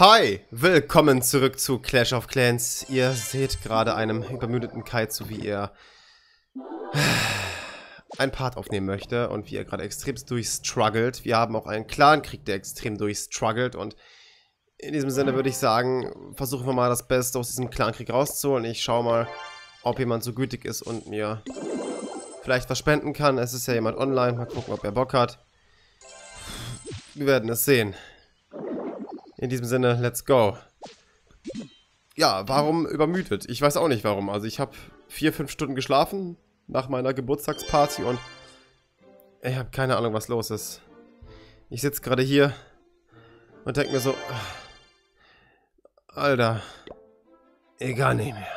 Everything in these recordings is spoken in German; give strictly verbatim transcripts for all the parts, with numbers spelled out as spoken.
Hi, willkommen zurück zu Clash of Clans. Ihr seht gerade einem übermüdeten Kaizu, wie er ein Part aufnehmen möchte und wie er gerade extremst durchstruggelt. Wir haben auch einen Clankrieg, der extrem durchstruggelt, und in diesem Sinne würde ich sagen, versuchen wir mal das Beste aus diesem Clankrieg rauszuholen. Ich schaue mal, ob jemand so gütig ist und mir vielleicht was spenden kann. Es ist ja jemand online, mal gucken, ob er Bock hat. Wir werden es sehen. In diesem Sinne, let's go. Ja, warum übermüdet? Ich weiß auch nicht warum. Also ich habe vier, fünf Stunden geschlafen nach meiner Geburtstagsparty und ich habe keine Ahnung, was los ist. Ich sitze gerade hier und denke mir so, Alter, egal nicht mehr.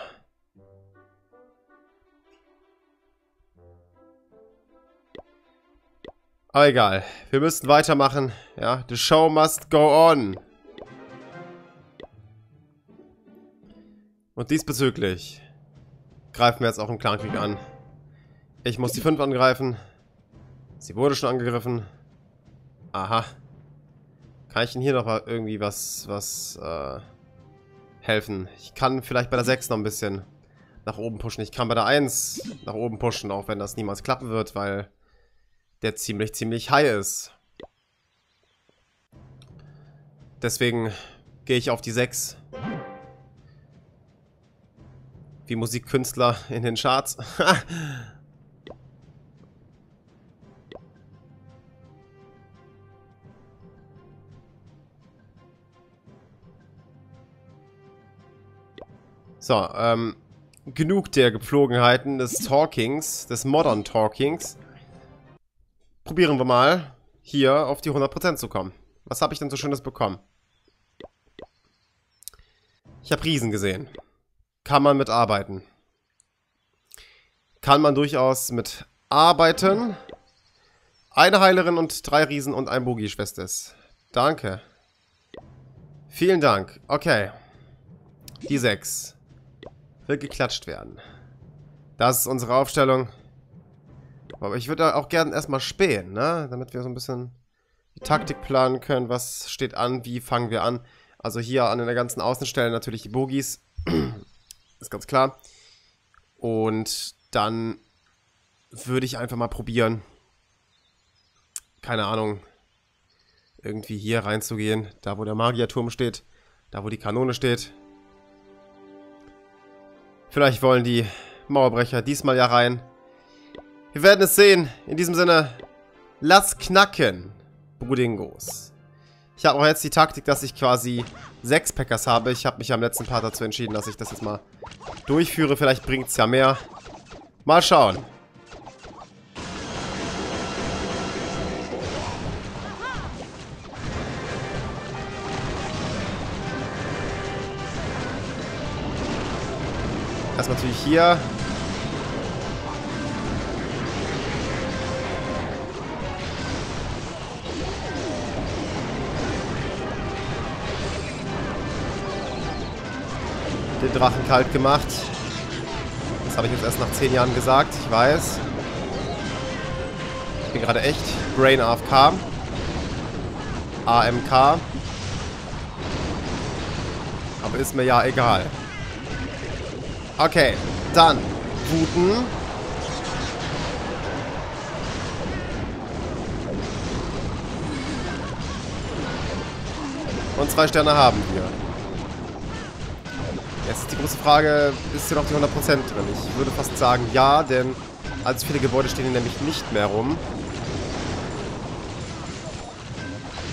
Aber egal, wir müssen weitermachen. Ja, the show must go on. Und diesbezüglich greifen wir jetzt auch einen Clankrieg an. Ich muss die fünf angreifen. Sie wurde schon angegriffen. Aha. Kann ich denn hier noch mal irgendwie was, was äh, helfen? Ich kann vielleicht bei der sechs noch ein bisschen nach oben pushen. Ich kann bei der eins nach oben pushen, auch wenn das niemals klappen wird, weil der ziemlich, ziemlich high ist. Deswegen gehe ich auf die sechs. Wie Musikkünstler in den Charts. So, ähm, genug der Gepflogenheiten des Talkings, des Modern Talkings. Probieren wir mal, hier auf die hundert Prozent zu kommen. Was habe ich denn so Schönes bekommen? Ich habe Riesen gesehen. Kann man mit arbeiten? Kann man durchaus mit arbeiten? Eine Heilerin und drei Riesen und ein Boogie-Schwestes. Danke. Vielen Dank. Okay. Die sechs. Will geklatscht werden. Das ist unsere Aufstellung. Aber ich würde auch gerne erstmal spähen, ne? Damit wir so ein bisschen die Taktik planen können. Was steht an? Wie fangen wir an? Also hier an den ganzen Außenstellen natürlich die Bogies. Ist ganz klar. Und dann würde ich einfach mal probieren, keine Ahnung, irgendwie hier reinzugehen, da wo der Magierturm steht, da wo die Kanone steht. Vielleicht wollen die Mauerbrecher diesmal ja rein. Wir werden es sehen. In diesem Sinne, lass knacken, Brudingos. Ich habe auch jetzt die Taktik, dass ich quasi sechs Packers habe. Ich habe mich am letzten Part dazu entschieden, dass ich das jetzt mal durchführe. Vielleicht bringt es ja mehr. Mal schauen. Das natürlich hier. Den Drachen kalt gemacht. Das habe ich jetzt erst nach zehn Jahren gesagt. Ich weiß. Ich bin gerade echt Brain A F K. A M K. Aber ist mir ja egal. Okay, dann. Wuten. Und zwei Sterne haben wir. Jetzt ist die große Frage, ist hier noch die hundert Prozent drin? Ich würde fast sagen, ja, denn allzu viele Gebäude stehen hier nämlich nicht mehr rum.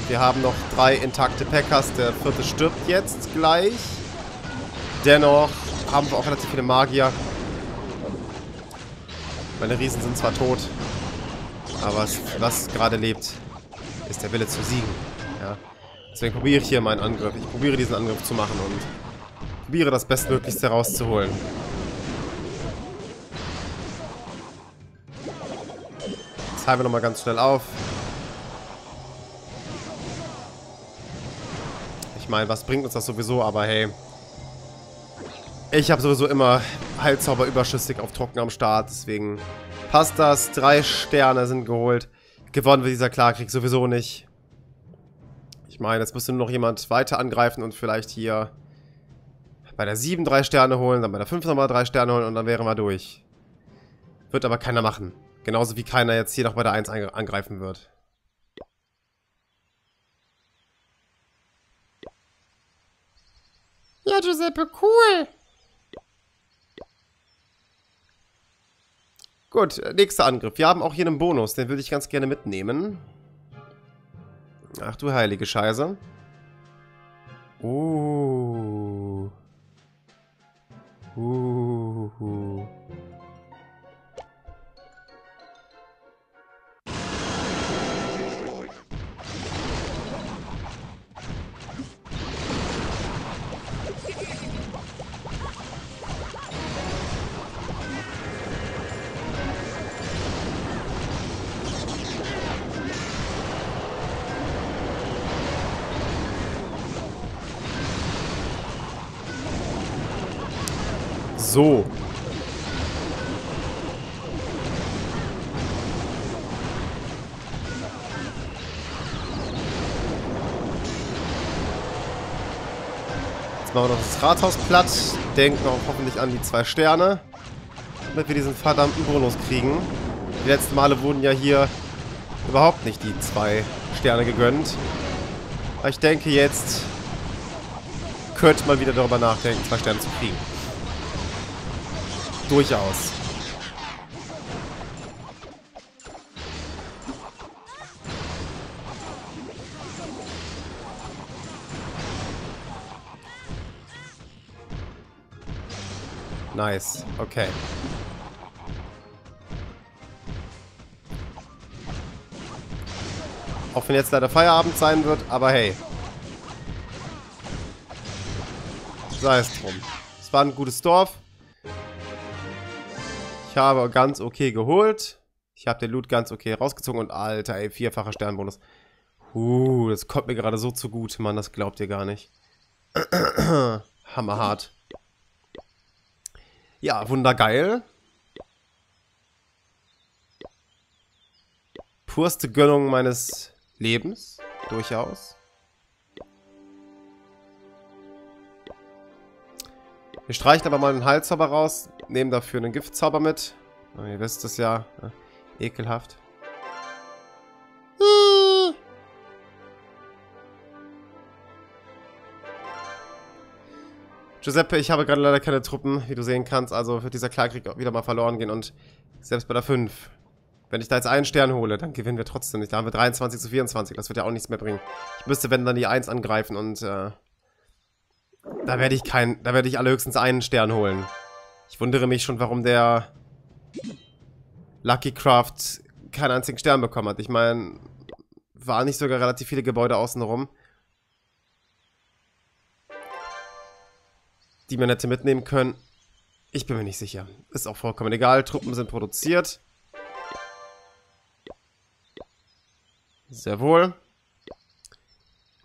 Wir haben noch drei intakte Packers, der vierte stirbt jetzt gleich. Dennoch haben wir auch relativ viele Magier. Meine Riesen sind zwar tot, aber was gerade lebt, ist der Wille zu siegen. Ja. Deswegen probiere ich hier meinen Angriff. Ich probiere diesen Angriff zu machen und probiere das Bestmöglichste rauszuholen. Jetzt halten wir nochmal ganz schnell auf. Ich meine, was bringt uns das sowieso, aber hey. Ich habe sowieso immer Heilzauber überschüssig auf Trocken am Start, deswegen passt das. Drei Sterne sind geholt. Gewonnen wird dieser Clankrieg sowieso nicht. Ich Ich meine, jetzt müsste nur noch jemand weiter angreifen und vielleicht hier bei der sieben drei Sterne holen, dann bei der fünf nochmal drei Sterne holen und dann wären wir durch. Wird aber keiner machen. Genauso wie keiner jetzt hier noch bei der eins angreifen wird. Ja, Giuseppe, cool. Gut, nächster Angriff. Wir haben auch hier einen Bonus, den würde ich ganz gerne mitnehmen. Ach du heilige Scheiße. Uh. Uh. So. Jetzt machen wir noch das Rathaus platt. Denken auch hoffentlich an die zwei Sterne. Damit wir diesen verdammten Bonus kriegen. Die letzten Male wurden ja hier überhaupt nicht die zwei Sterne gegönnt. Aber ich denke, jetzt könnte man wieder darüber nachdenken, zwei Sterne zu kriegen. Durchaus. Nice. Okay. Auch wenn jetzt leider Feierabend sein wird, aber hey. Sei es drum. Es war ein gutes Dorf. Ich habe ganz okay geholt. Ich habe den Loot ganz okay rausgezogen. Und alter, ey, vierfacher Sternbonus. Uh, das kommt mir gerade so zugute, Mann. Das glaubt ihr gar nicht. Hammerhart. Ja, wundergeil. Purste Gönnung meines Lebens. Durchaus. Wir streichen aber mal einen Heilzauber raus, nehmen dafür einen Giftzauber mit. Oh, ihr wisst es ja. Äh, ekelhaft. Giuseppe, ich habe gerade leider keine Truppen, wie du sehen kannst. Also wird dieser Kleinkrieg auch wieder mal verloren gehen. Und selbst bei der fünf, wenn ich da jetzt einen Stern hole, dann gewinnen wir trotzdem nicht. Da haben wir dreiundzwanzig zu vierundzwanzig. Das wird ja auch nichts mehr bringen. Ich müsste, wenn, dann die eins angreifen und... Äh, Da werde ich keinen, da werde ich allerhöchstens einen Stern holen. Ich wundere mich schon, warum der Lucky Craft keinen einzigen Stern bekommen hat. Ich meine, waren nicht sogar relativ viele Gebäude außenrum, die man hätte mitnehmen können. Ich bin mir nicht sicher. Ist auch vollkommen egal. Truppen sind produziert. Sehr wohl.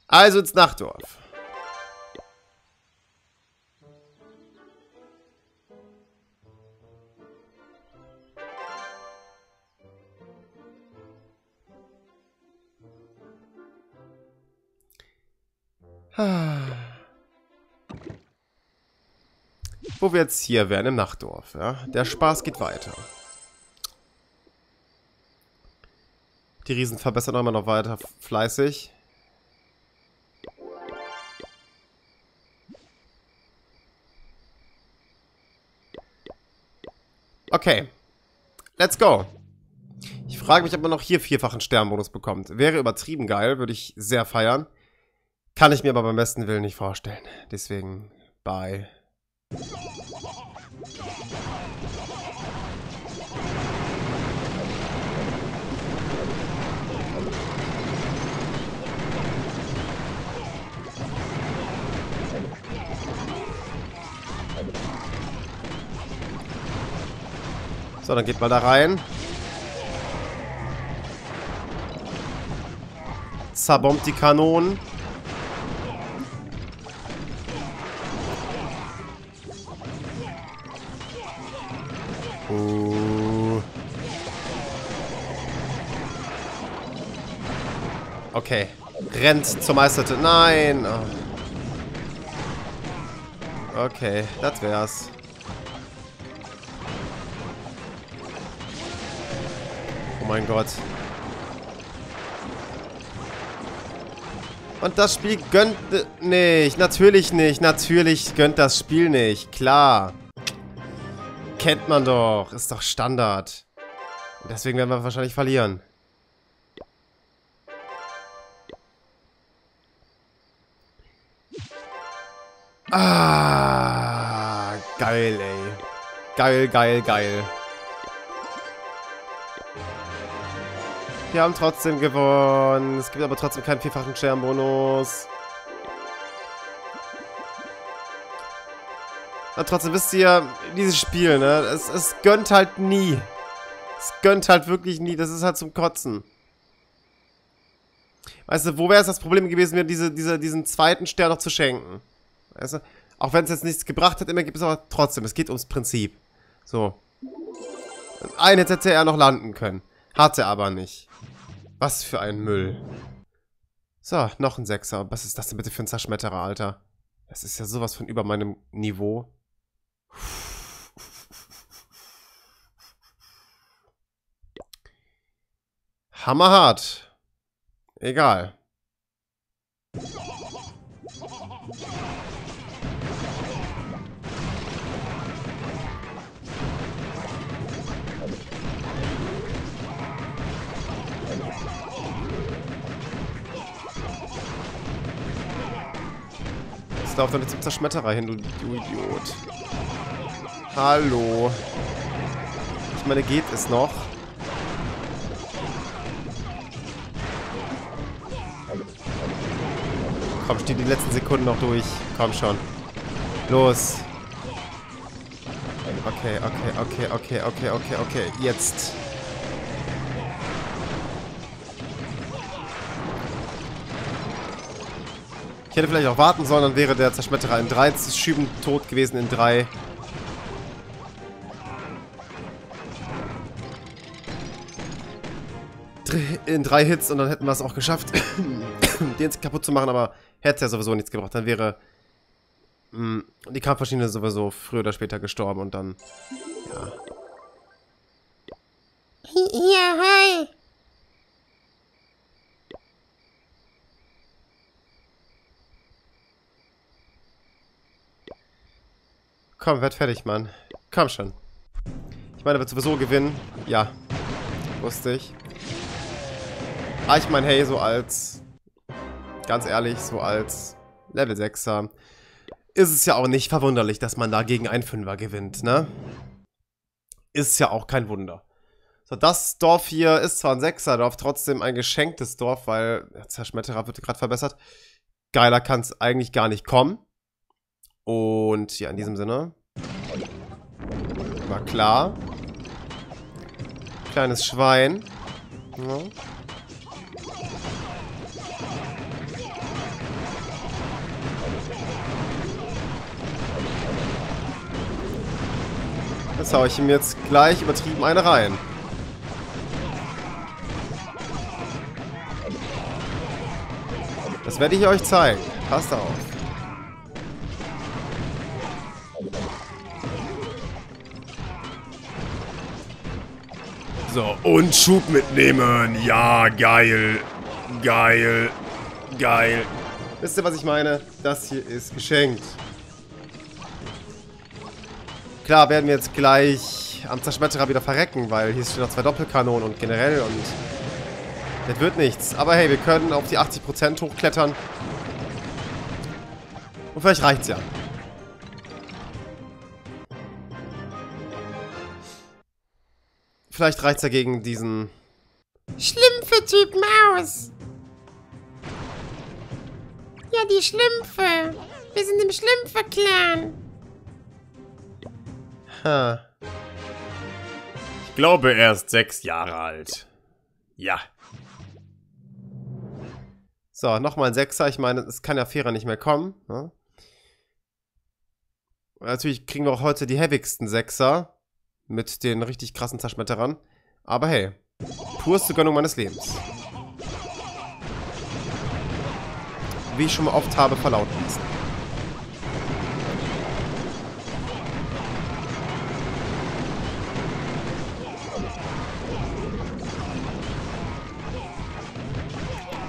Also ins Nachtdorf. Wo wir jetzt hier wären, im Nachtdorf. Ja? Der Spaß geht weiter. Die Riesen verbessern immer noch weiter fleißig. Okay. Let's go. Ich frage mich, ob man noch hier vierfachen Sternbonus bekommt. Wäre übertrieben geil, würde ich sehr feiern. Kann ich mir aber beim besten Willen nicht vorstellen. Deswegen, bye. So, dann geht mal da rein. Zerbombt die Kanonen. Okay, Rennt zur Meistertür. Nein! Oh. Okay, das wär's. Oh mein Gott. Und das Spiel gönnt nicht. Natürlich nicht. Natürlich gönnt das Spiel nicht. Klar. Kennt man doch. Ist doch Standard. Und deswegen werden wir wahrscheinlich verlieren. Ah, geil, ey. Geil, geil, geil. Wir haben trotzdem gewonnen. Es gibt aber trotzdem keinen vierfachen Scherbenbonus. Und trotzdem wisst ihr, dieses Spiel, ne? Es, es gönnt halt nie. Es gönnt halt wirklich nie. Das ist halt zum Kotzen. Weißt du, wo wäre es das Problem gewesen, mir diese, diese, diesen zweiten Stern noch zu schenken? Weißt du? Auch wenn es jetzt nichts gebracht hat, immer gibt es aber trotzdem. Es geht ums Prinzip. So. Einen hätte er noch landen können. Hat er aber nicht. Was für ein Müll. So, noch ein Sechser. Was ist das denn bitte für ein Zerschmetterer, Alter? Das ist ja sowas von über meinem Niveau. Hammerhart. Egal. Lauf doch nicht zum Zerschmetterer hin, du, du Idiot. Hallo. Ich meine, geht es noch? Komm, steh die letzten Sekunden noch durch. Komm schon. Los. Okay, okay, okay, okay, okay, okay, okay. Jetzt. Ich hätte vielleicht auch warten sollen, dann wäre der Zerschmetterer in drei Schüben tot gewesen in drei. In drei Hits und dann hätten wir es auch geschafft, den kaputt zu machen, aber hätte ja sowieso nichts gebraucht. Dann wäre mh, die Kampfmaschine sowieso früher oder später gestorben und dann. Ja, ja, hi! Komm, werd fertig, Mann. Komm schon. Ich meine, er wird sowieso gewinnen. Ja. Wusste ich. Ah, ich meine, hey, so als... Ganz ehrlich, so als Level sechser ist es ja auch nicht verwunderlich, dass man da gegen einen Fünfer gewinnt, ne? Ist ja auch kein Wunder. So, das Dorf hier ist zwar ein Sechser-Dorf, trotzdem ein geschenktes Dorf, weil... Ja, Zerschmetterer wird gerade verbessert. Geiler kann es eigentlich gar nicht kommen. Und ja, in diesem Sinne. War klar. Kleines Schwein. Ja. Das hau ich ihm jetzt gleich übertrieben eine rein. Das werde ich euch zeigen. Passt auf. So, und Schub mitnehmen. Ja, geil. Geil. Geil. Wisst ihr, was ich meine? Das hier ist geschenkt. Klar werden wir jetzt gleich am Zerschmetterer wieder verrecken, weil hier stehen noch zwei Doppelkanonen und generell und... Das wird nichts. Aber hey, wir können auf die achtzig Prozent hochklettern. Und vielleicht reicht's ja. Vielleicht reicht's ja gegen diesen... Schlümpfe-Typen aus. Ja, die Schlümpfe. Wir sind im Schlümpfe-Clan. Ha. Ich glaube, er ist sechs Jahre alt. Ja. So, nochmal ein Sechser. Ich meine, es kann ja fairer nicht mehr kommen. Ne? Natürlich kriegen wir auch heute die heavigsten Sechser. Mit den richtig krassen Zerschmetterern. Aber hey, purste Gönnung meines Lebens. wie ich schon mal oft habe, verlauten lassen.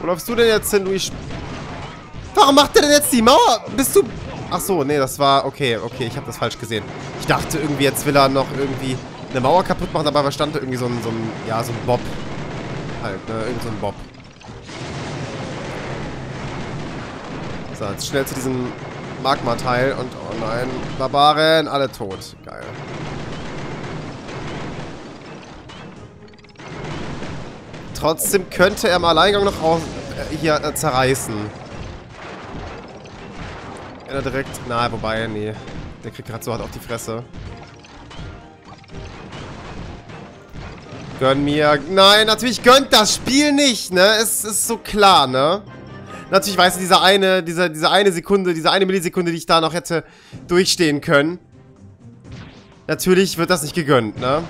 Wo läufst du denn jetzt hin, Luis? Warum macht der denn jetzt die Mauer? Bist du... Ach so, nee, das war... Okay, okay, ich habe das falsch gesehen. Ich dachte irgendwie, jetzt will er noch irgendwie eine Mauer kaputt machen, aber da stand da irgendwie so ein, so ein... Ja, so ein Bob. Halt, ne? Irgend so ein Bob. So, jetzt schnell zu diesem Magma-Teil und... Oh nein, Barbaren, alle tot. Geil. Trotzdem könnte er im Alleingang noch raus, äh, hier äh, zerreißen. Er direkt... Na, wobei, nee. Der kriegt gerade so hart auf die Fresse. Gönn mir... Nein, natürlich gönnt das Spiel nicht, ne? Es ist so klar, ne? Natürlich weißt du, diese eine, diese, diese eine Sekunde, diese eine Millisekunde, die ich da noch hätte durchstehen können. Natürlich wird das nicht gegönnt, ne?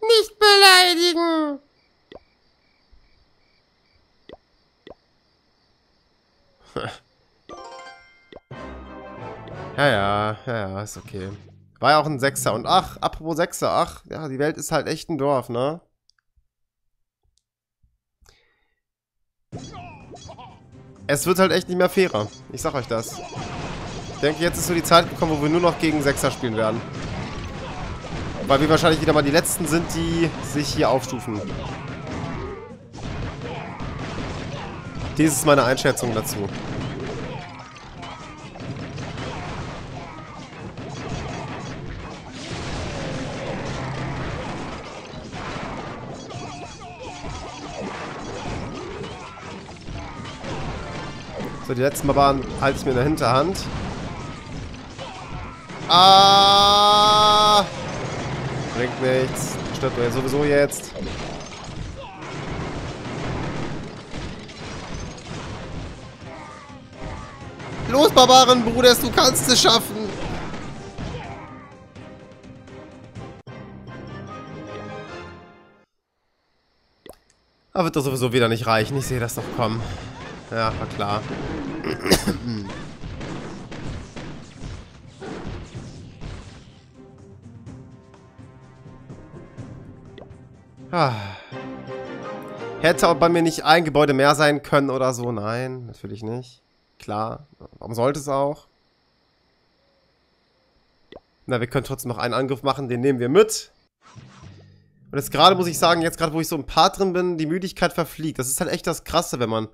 Nicht beleidigen! Ja, ja, ja, ja, ist okay. War ja auch ein Sechser. Und ach, apropos Sechser, ach, ja, die Welt ist halt echt ein Dorf, ne? Es wird halt echt nicht mehr fairer. Ich sag euch das. Ich denke, jetzt ist so die Zeit gekommen, wo wir nur noch gegen Sechser spielen werden. Weil wir wahrscheinlich wieder mal die Letzten sind, die sich hier aufstufen. Dies ist meine Einschätzung dazu. So, die letzten Barbaren halte ich mir in der Hinterhand. Ah! Bringt nichts. Stirbt mir sowieso jetzt. Los, Barbaren, Bruder, du kannst es schaffen. Aber wird das sowieso wieder nicht reichen. Ich sehe das doch kommen. Ja, war klar. Ah. Hätte auch bei mir nicht ein Gebäude mehr sein können oder so. Nein, natürlich nicht. Klar. Warum sollte es auch? Na, wir können trotzdem noch einen Angriff machen. Den nehmen wir mit. Und jetzt gerade muss ich sagen, jetzt gerade, wo ich so im Part drin bin, die Müdigkeit verfliegt. Das ist halt echt das Krasse, wenn man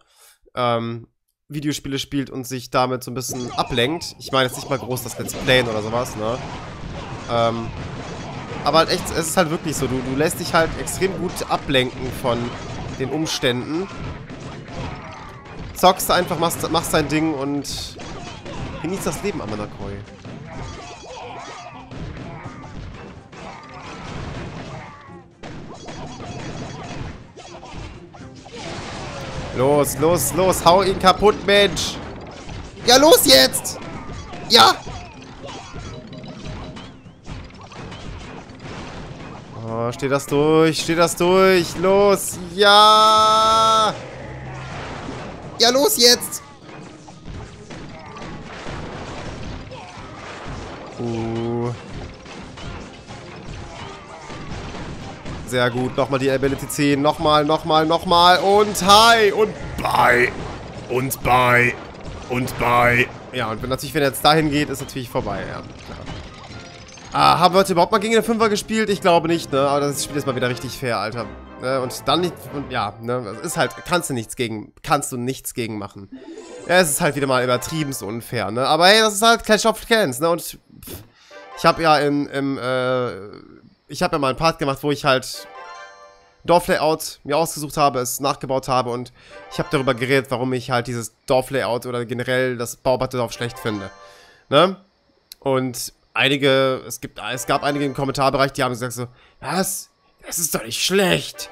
ähm, Videospiele spielt und sich damit so ein bisschen ablenkt. Ich meine, jetzt nicht mal groß das Let's Playen oder sowas, ne? Ähm... Aber halt echt, es ist halt wirklich so, du, du lässt dich halt extrem gut ablenken von den Umständen. Zockst einfach, machst, machst dein Ding und genießt das Leben, Amanakoi. Los, los, los, hau ihn kaputt, Mensch! Ja, los jetzt! Ja! Oh, steht das durch, steht das durch, los, ja! Ja, los jetzt! Uh. Sehr gut, nochmal die Ability ziehen, nochmal, nochmal, nochmal und hi! Und bye! Und bye! Und bye! Ja, und wenn natürlich, wenn er jetzt dahin geht, ist natürlich vorbei, ja, klar. Ah, haben wir heute überhaupt mal gegen den Fünfer gespielt? Ich glaube nicht, ne? Aber das Spiel ist mal wieder richtig fair, Alter. Ne? Und dann nicht... Und ja, ne? Ist halt... Kannst du nichts gegen... Kannst du nichts gegen machen. Ja, es ist halt wieder mal übertrieben so unfair, ne? Aber hey, das ist halt Clash of Clans, ne? Und... Pff, ich habe ja in, im... Äh, ich habe ja mal einen Part gemacht, wo ich halt... Dorflayout mir ausgesucht habe, es nachgebaut habe und... Ich habe darüber geredet, warum ich halt dieses Dorflayout oder generell das Baubattledorf schlecht finde. Ne? Und... Einige, es gibt, es gab einige im Kommentarbereich, die haben gesagt so, was? Das ist doch nicht schlecht.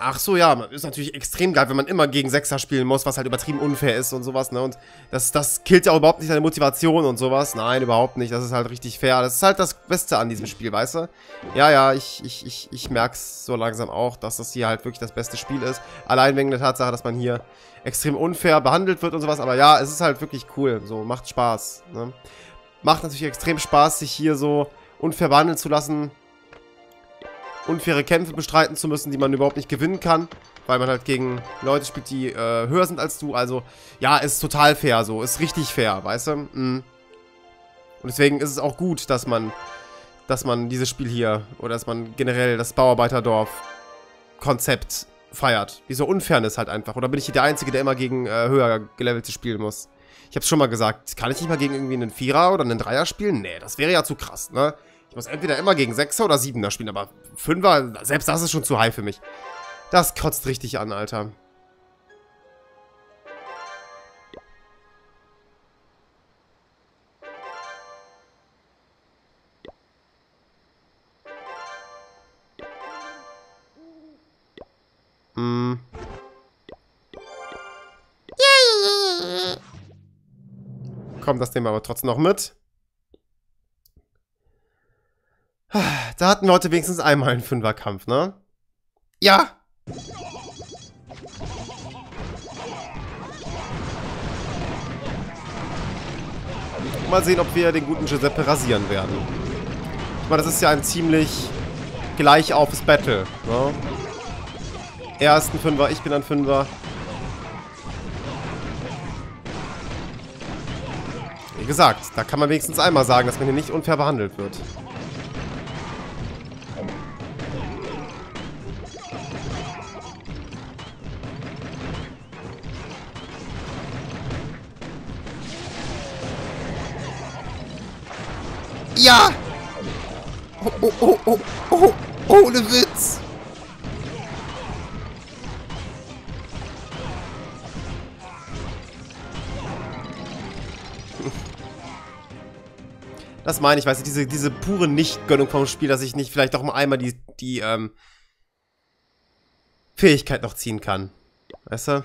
Ach so, ja, ist natürlich extrem geil, wenn man immer gegen Sechser spielen muss, was halt übertrieben unfair ist und sowas, ne? Und das, das killt ja auch überhaupt nicht deine Motivation und sowas. Nein, überhaupt nicht. Das ist halt richtig fair. Das ist halt das Beste an diesem Spiel, weißt du? Ja, ja, ich, ich, ich, ich merk's so langsam auch, dass das hier halt wirklich das beste Spiel ist. Allein wegen der Tatsache, dass man hier extrem unfair behandelt wird und sowas. Aber ja, es ist halt wirklich cool. So, macht Spaß, ne? Macht natürlich extrem Spaß, sich hier so unfair behandeln zu lassen. Unfaire Kämpfe bestreiten zu müssen, die man überhaupt nicht gewinnen kann, weil man halt gegen Leute spielt, die äh, höher sind als du. Also, ja, ist total fair so. Ist richtig fair, weißt du? Mm. Und deswegen ist es auch gut, dass man, dass man dieses Spiel hier oder dass man generell das Bauarbeiterdorf-Konzept feiert. Diese Unfairness halt einfach. Oder bin ich hier der Einzige, der immer gegen äh, höher gelevelte spielen muss? Ich hab's schon mal gesagt. Kann ich nicht mal gegen irgendwie einen Vierer oder einen Dreier spielen? Nee, das wäre ja zu krass, ne? Ich muss entweder immer gegen Sechser oder Siebener spielen, aber Fünfer, selbst das ist schon zu high für mich. Das kotzt richtig an, Alter. Hm. Komm, das nehmen wir aber trotzdem noch mit. Da hatten wir heute wenigstens einmal einen Fünferkampf, ne? Ja! Mal sehen, ob wir den guten Giuseppe rasieren werden. Ich meine, das ist ja ein ziemlich gleichaufes Battle, ne? Er ist ein Fünfer, ich bin ein Fünfer. Wie gesagt, da kann man wenigstens einmal sagen, dass man hier nicht unfair behandelt wird. Ja! Oh, oh, oh, oh, oh, ohne Witz! Das meine ich, weißt du, diese, diese pure Nichtgönnung vom Spiel, dass ich nicht vielleicht doch mal einmal die, die ähm, Fähigkeit noch ziehen kann. Weißt du?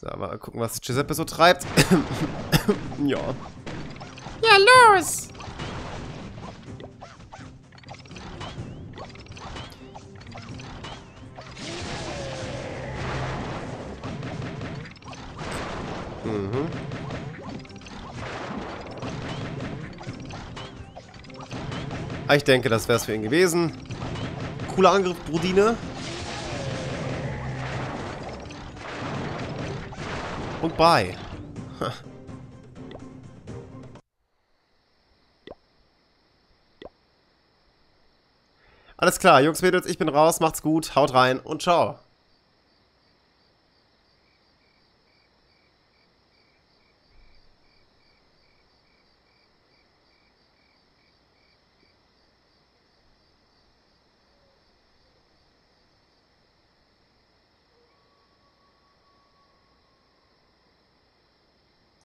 So, mal gucken, was Giuseppe so treibt. Ja. Ja, los! Mhm. Ich denke, das wär's für ihn gewesen. Cooler Angriff, Brudine. Und bye. Huh. Alles klar, Jungs, Mädels, ich bin raus, macht's gut, haut rein und ciao.